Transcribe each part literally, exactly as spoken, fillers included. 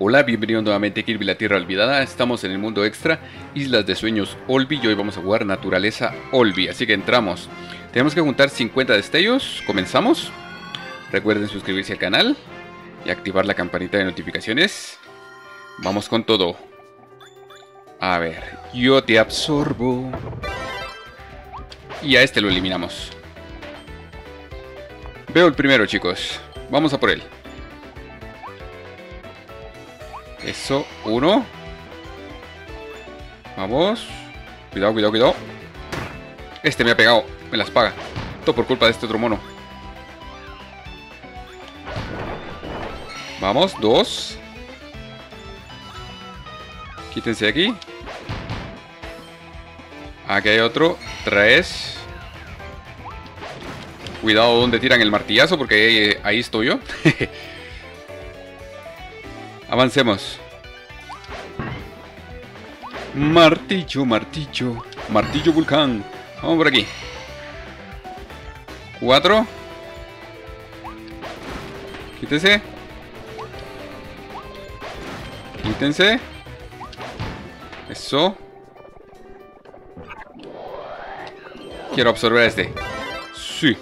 Hola, bienvenidos nuevamente a Kirby la Tierra Olvidada. Estamos en el mundo extra, Islas de Sueños Olvi, y hoy vamos a jugar Naturaleza Olvi. Así que entramos. Tenemos que juntar cincuenta destellos. Comenzamos. Recuerden suscribirse al canal y activar la campanita de notificaciones. Vamos con todo. A ver, yo te absorbo. Y a este lo eliminamos. Veo el primero, chicos. Vamos a por él. Eso, uno. Vamos. Cuidado, cuidado, cuidado. Este me ha pegado, me las paga. Todo por culpa de este otro mono. Vamos, dos. Quítense de aquí. Aquí hay otro, tres. Cuidado donde tiran el martillazo, porque ahí estoy yo. Avancemos. Martillo, martillo. Martillo volcán. Vamos por aquí. Cuatro. Quítese. Quítense. Eso. Quiero absorber a este. Sí.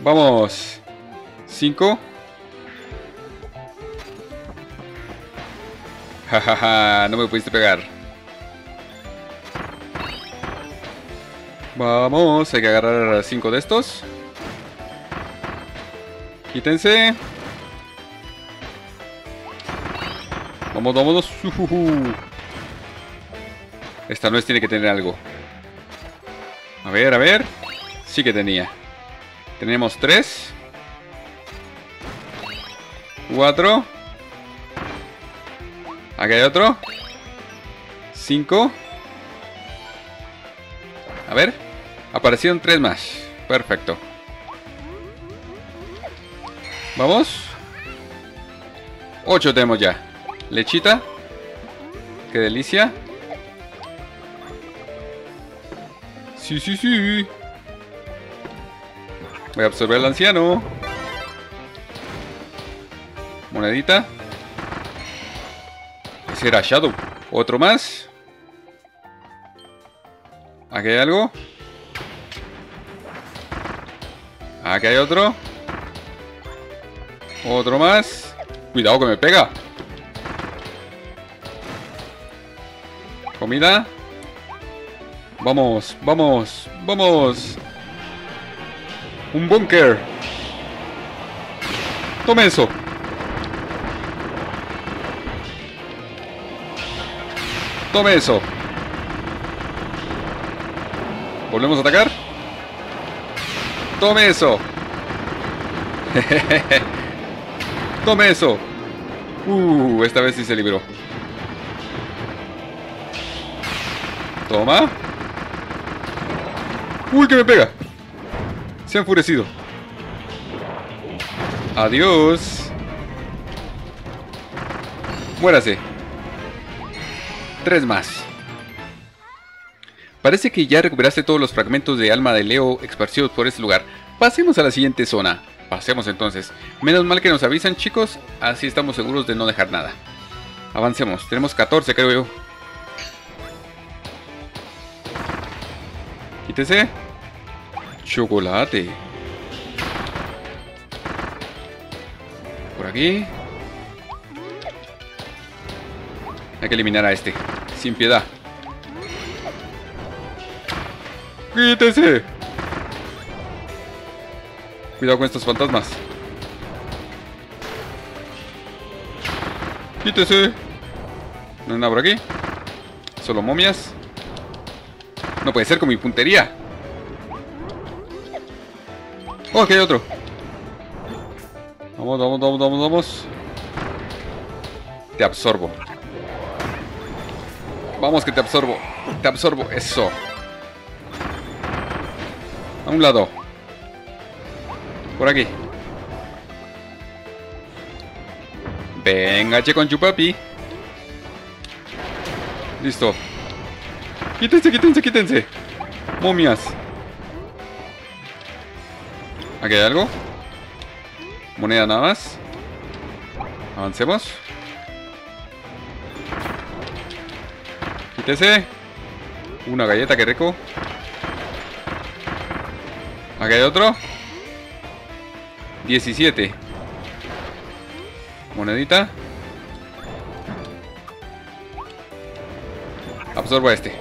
Vamos. Cinco. Jajaja, no me pudiste pegar. Vamos, hay que agarrar cinco de estos. Quítense. Vamos, vámonos. Uh-huh. Esta nuez tiene que tener algo. A ver, a ver. Sí que tenía. Tenemos tres. Cuatro. Aquí hay otro. Cinco. A ver. Aparecieron tres más. Perfecto. Vamos. Ocho tenemos ya. Lechita. Qué delicia. Sí, sí, sí. Voy a absorber al anciano. Monedita. Era Shadow. Otro más. Aquí hay algo. Aquí hay otro. Otro más. Cuidado que me pega. Comida. Vamos, vamos, vamos. Un búnker. Tome eso. Tome eso. Volvemos a atacar. Tome eso. Tome eso. Uh, esta vez sí se liberó. Toma. Uy, que me pega. Se ha enfurecido. Adiós. Muérase. Tres más. Parece que ya recuperaste todos los fragmentos de alma de Leo esparcidos por este lugar. Pasemos a la siguiente zona. Pasemos entonces. Menos mal que nos avisan, chicos. Así estamos seguros de no dejar nada. Avancemos. Tenemos catorce, creo yo. Quítese. Chocolate. Por aquí. Hay que eliminar a este. Sin piedad. ¡Quítese! Cuidado con estos fantasmas. ¡Quítese! No hay nada por aquí. Solo momias. No puede ser con mi puntería. ¡Oh, aquí hay otro! Vamos, vamos, vamos, vamos, vamos. Te absorbo. Vamos que te absorbo. Te absorbo. Eso. A un lado. Por aquí. Venga, che con chupapi. Listo. Quítense, quítense, quítense. Momias. ¿Aquí hay algo? Moneda nada más. Avancemos. Quítese. Una galleta, qué rico. Aquí hay otro. diecisiete. Monedita. Absorba este.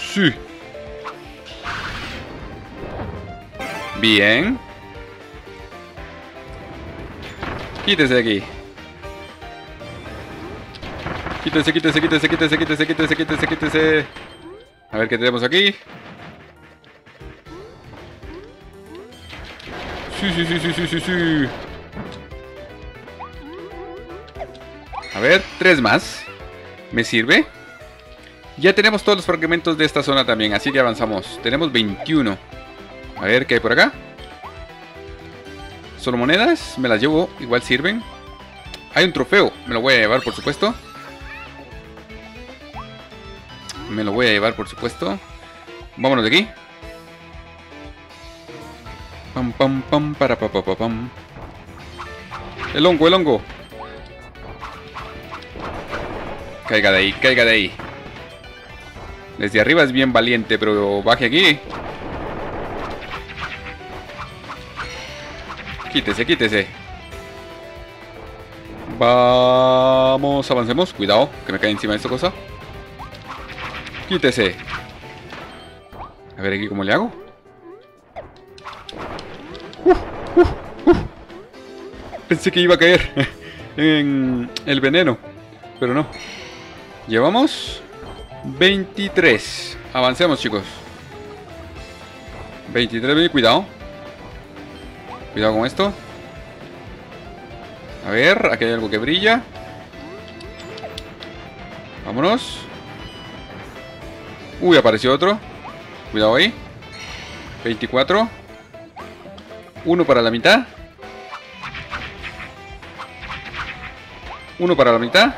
Sí. Bien. Quítese de aquí. Quítese, quítese, quítese, quítese, quítese, quítese, quítese, quítese. A ver qué tenemos aquí. Sí, sí, sí, sí, sí, sí, sí. A ver, tres más. ¿Me sirve? Ya tenemos todos los fragmentos de esta zona también, así que avanzamos. Tenemos veintiuno. A ver, ¿qué hay por acá? Solo monedas, me las llevo, igual sirven. Hay un trofeo, me lo voy a llevar por supuesto. Me lo voy a llevar por supuesto. Vámonos de aquí. Pam, pam, pam, para, pa, pa, pa, pam. El hongo, el hongo. Caiga de ahí, caiga de ahí. Desde arriba es bien valiente, pero baje aquí. Quítese, quítese. Vamos, avancemos. Cuidado, que me cae encima de esta cosa. Quítese. A ver aquí cómo le hago. Uh, uh, uh. Pensé que iba a caer en el veneno, pero no. Llevamos veintitrés. Avancemos, chicos. veintitrés, cuidado. Cuidado con esto. A ver, aquí hay algo que brilla. Vámonos. Uy, apareció otro. Cuidado ahí. veinticuatro. Uno para la mitad. Uno para la mitad.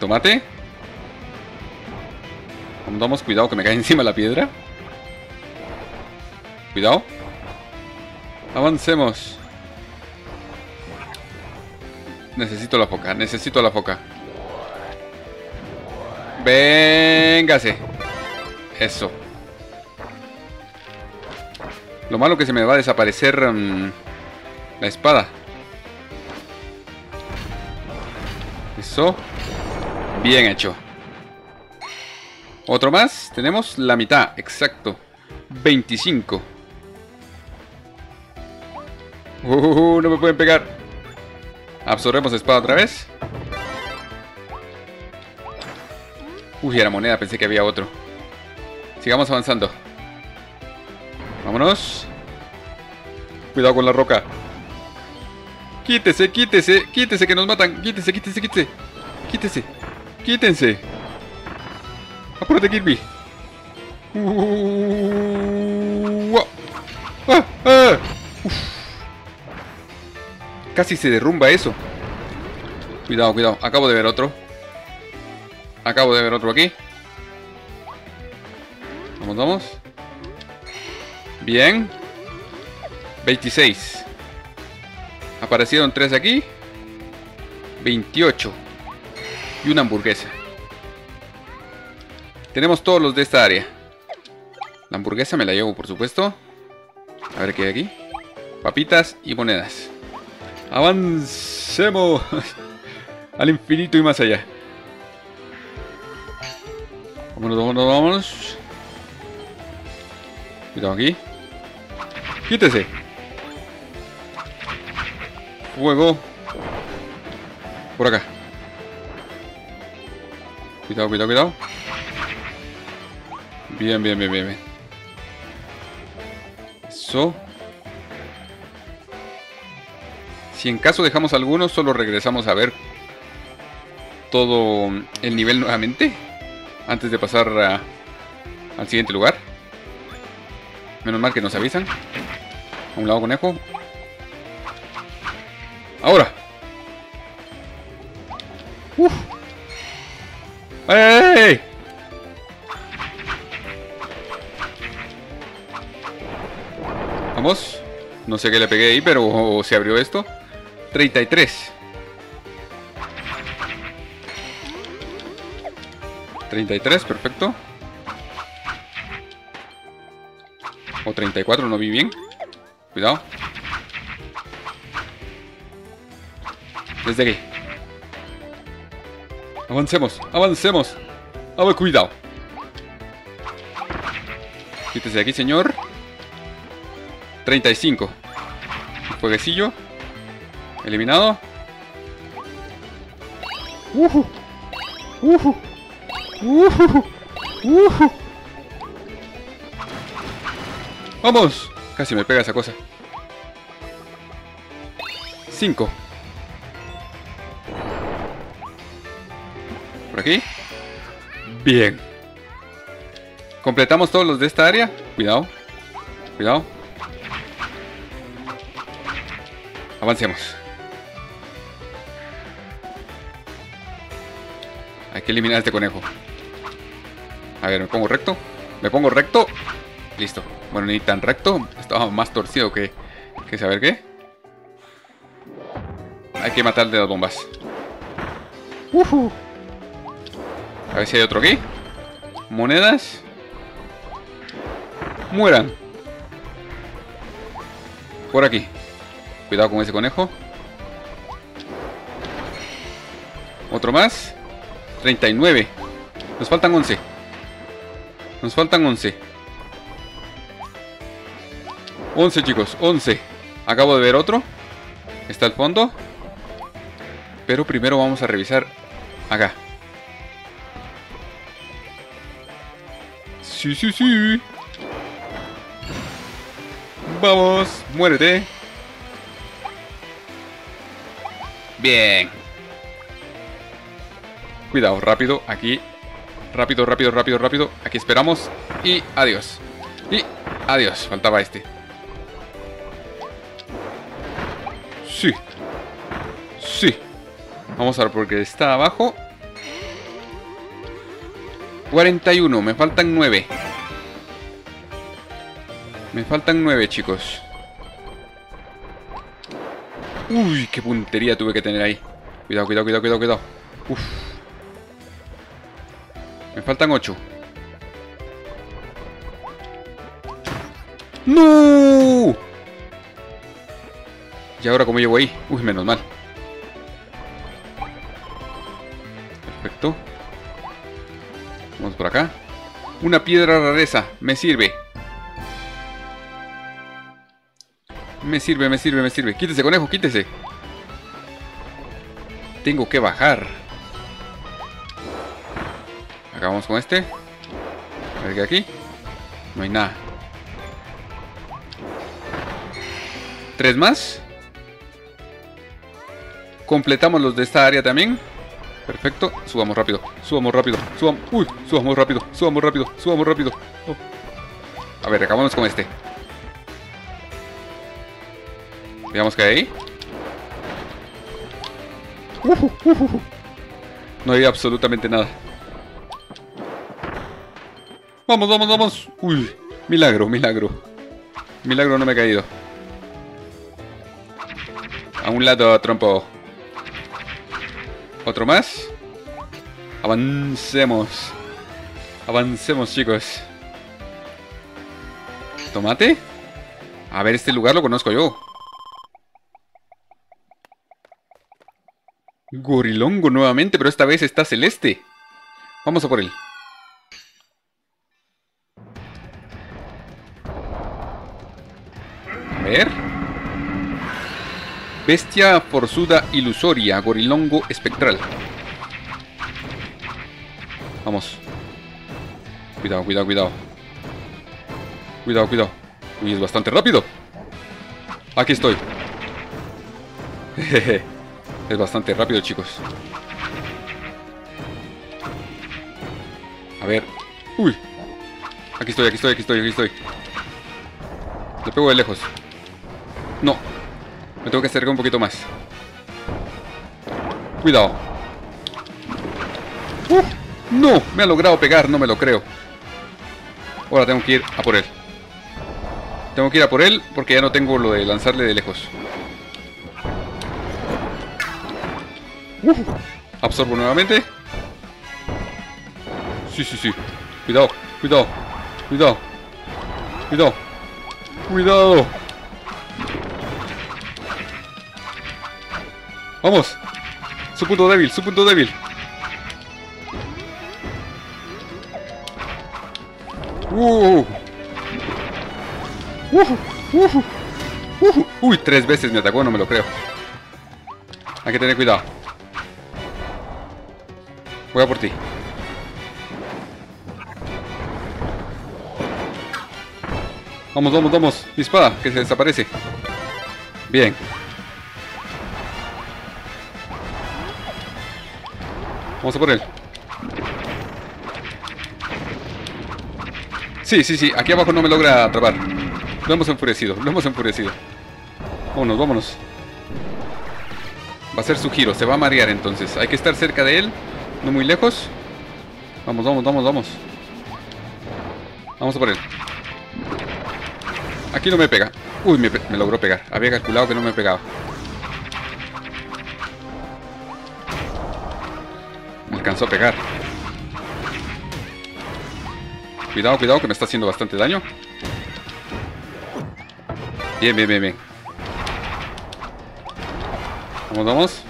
Tomate. Vamos, cuidado que me cae encima la piedra. Cuidado. Avancemos. Necesito la foca, necesito la foca. Véngase. Eso. Lo malo que se me va a desaparecer um, la espada. Eso. Bien hecho. Otro más. Tenemos la mitad. Exacto. veinticinco. Uh, uh, uh, no me pueden pegar. Absorbemos espada otra vez. Uy, era moneda. Pensé que había otro. Sigamos avanzando. Vámonos. Cuidado con la roca. Quítese, quítese, quítese que nos matan. Quítese, quítese, quítese. Quítese. Quítense. Apúrate, Kirby. Uh, ah, ah, Casi se derrumba eso. Cuidado, cuidado. Acabo de ver otro. Acabo de ver otro aquí. Vamos, vamos. Bien. veintiséis. Aparecieron tres aquí. veintiocho. Y una hamburguesa. Tenemos todos los de esta área. La hamburguesa me la llevo, por supuesto. A ver qué hay aquí. Papitas y monedas. Avancemos. Al infinito y más allá. Vámonos, vámonos, vámonos. Cuidado aquí. Quítese. Fuego. Por acá. Cuidado, cuidado, cuidado. Bien, bien, bien, bien, bien. Eso. Si en caso dejamos algunos, solo regresamos a ver todo el nivel nuevamente. Antes de pasar a, al siguiente lugar. Menos mal que nos avisan. A un lado, conejo. Ahora. ¡Uf! ¡Ey! Vamos. No sé qué le pegué ahí, pero se abrió esto. treinta y tres. treinta y tres, perfecto. O treinta y cuatro, no vi bien. Cuidado. Desde aquí. Avancemos, avancemos. A ver, cuidado. Quítese de aquí, señor. treinta y cinco. Jueguecillo. Eliminado. Uhu. Uhu. Uhu. Uhu. Vamos. Casi me pega esa cosa. cinco. Por aquí. Bien. Completamos todos los de esta área. Cuidado. Cuidado. Avancemos. Hay que eliminar a este conejo. A ver, me pongo recto. Me pongo recto. Listo. Bueno, ni tan recto. Estaba más torcido que... que saber qué. Hay que matar de las bombas. Uh-huh. A ver si hay otro aquí. Monedas. Mueran. Por aquí. Cuidado con ese conejo. Otro más. treinta y nueve. Nos faltan once. Nos faltan once. once, chicos. once. Acabo de ver otro. Está al fondo. Pero primero vamos a revisar acá. Sí, sí, sí. Vamos. Muérete. Bien. Cuidado, rápido, aquí. Rápido, rápido, rápido, rápido. Aquí esperamos. Y adiós. Y adiós, faltaba este. Sí. Sí. Vamos a ver porque está abajo. cuarenta y uno, me faltan nueve. Me faltan nueve, chicos. Uy, qué puntería tuve que tener ahí. Cuidado, cuidado, cuidado, cuidado, cuidado. Uf. Me faltan ocho. ¡No! ¿Y ahora cómo llevo ahí? Uy, menos mal. Perfecto. Vamos por acá. Una piedra rareza. Me sirve. Me sirve, me sirve, me sirve. Quítese, conejo, quítese. Tengo que bajar. Acabamos con este. A ver que aquí no hay nada. Tres más. Completamos los de esta área también. Perfecto. Subamos rápido. Subamos rápido. Subamos. Uy, subamos rápido. Subamos rápido. Subamos rápido. Oh. A ver, acabamos con este. Veamos que hay ahí. Uh, uh, uh. No hay absolutamente nada. Vamos, vamos, vamos. Uy, milagro, milagro. Milagro no me ha caído. A un lado, trompo. Otro más. Avancemos. Avancemos, chicos. Tomate. A ver, este lugar lo conozco yo. Gorilongo nuevamente, pero esta vez está celeste. Vamos a por él. A ver. Bestia forzuda ilusoria, gorilongo espectral. Vamos. Cuidado, cuidado, cuidado. Cuidado, cuidado. Uy, es bastante rápido. Aquí estoy. Jejeje. Es bastante rápido, chicos. A ver. Uy. Aquí estoy, aquí estoy, aquí estoy, aquí estoy. Le pego de lejos. No. Me tengo que acercar un poquito más. Cuidado. Uh, no. Me ha logrado pegar, no me lo creo. Ahora tengo que ir a por él. Tengo que ir a por él porque ya no tengo lo de lanzarle de lejos. Uh, absorbo nuevamente. Sí, sí, sí. Cuidado, cuidado, cuidado, cuidado, cuidado. Vamos. Su punto débil, su punto débil. Uh. Uh, uh, uh. Uy, tres veces me atacó, no me lo creo. Hay que tener cuidado. Voy a por ti. Vamos, vamos, vamos. Mi espada, que se desaparece. Bien. Vamos a por él. Sí, sí, sí. Aquí abajo no me logra atrapar. Lo hemos enfurecido, lo hemos enfurecido. Vámonos, vámonos. Va a hacer su giro, se va a marear entonces. Hay que estar cerca de él. No muy lejos. Vamos, vamos, vamos, vamos. Vamos a por él. Aquí no me pega. Uy, me, me logró pegar. Había calculado que no me pegaba. Me alcanzó a pegar. Cuidado, cuidado, que me está haciendo bastante daño. Bien, bien, bien, bien. Vamos, vamos.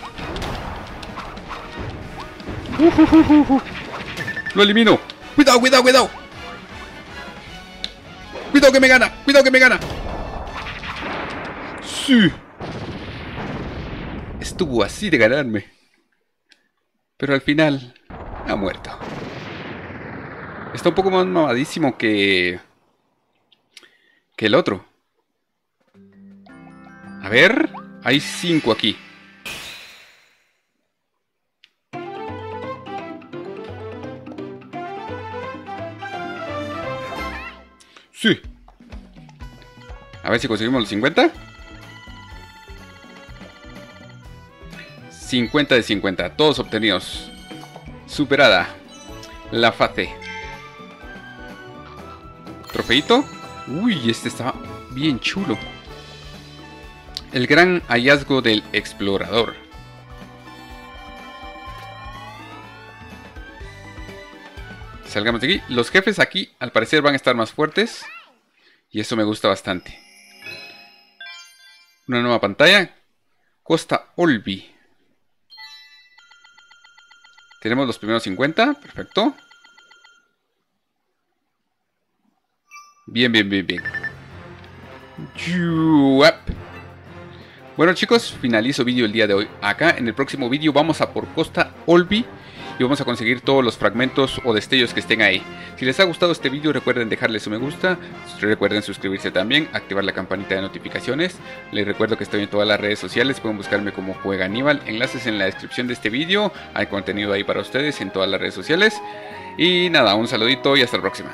Uh, uh, uh, uh. Lo elimino. Cuidado, cuidado, cuidado. Cuidado que me gana. Cuidado que me gana. Sí. Estuvo así de ganarme. Pero al final ha muerto. Está un poco más mamadísimo que... que el otro. A ver. Hay cinco aquí. Sí. A ver si conseguimos los cincuenta. cincuenta de cincuenta. Todos obtenidos. Superada la fase. Trofeito. Uy, este está bien chulo. El gran hallazgo del explorador. Salgamos de aquí. Los jefes aquí al parecer van a estar más fuertes. Y eso me gusta bastante. Una nueva pantalla. Costa Olby. Tenemos los primeros cincuenta. Perfecto. Bien, bien, bien, bien. Bueno, chicos, finalizo vídeo el día de hoy. Acá en el próximo vídeo vamos a por Costa Olby. Y vamos a conseguir todos los fragmentos o destellos que estén ahí. Si les ha gustado este vídeo, recuerden dejarle su me gusta. Recuerden suscribirse también, activar la campanita de notificaciones. Les recuerdo que estoy en todas las redes sociales. Pueden buscarme como Juega Aníbal. Enlaces en la descripción de este vídeo. Hay contenido ahí para ustedes en todas las redes sociales. Y nada, un saludito y hasta la próxima.